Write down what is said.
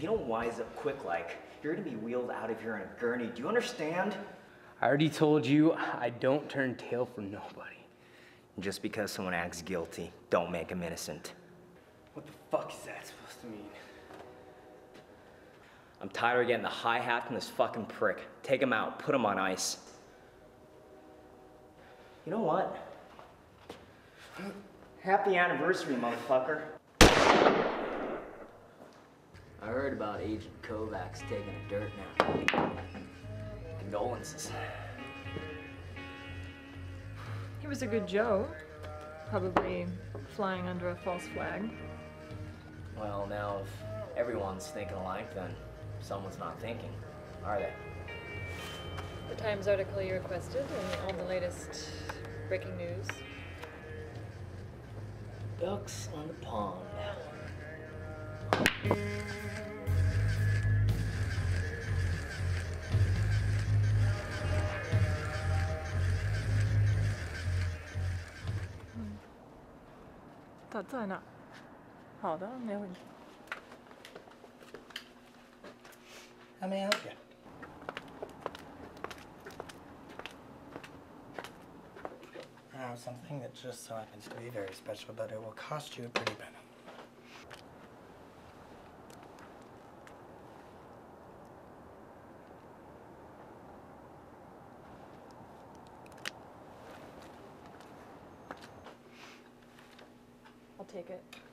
If you don't wise up quick, like, you're gonna be wheeled out of here in a gurney. Do you understand? I already told you, I don't turn tail for nobody. And just because someone acts guilty, don't make them innocent. What the fuck is that supposed to mean? I'm tired of getting the hi-hat from this fucking prick. Take him out, put him on ice. You know what? Happy anniversary, motherfucker. I heard about Agent Kovacs taking a dirt nap. Condolences. It was a good joke. Probably flying under a false flag. Well, now if everyone's thinking alike, then someone's not thinking, are they? The Times article you requested and all the latest breaking news. Ducks on the pond.在那，好的，没问题。How may I help you? I have something that just so happens to be very special, but it will cost you a pretty penny. Take it.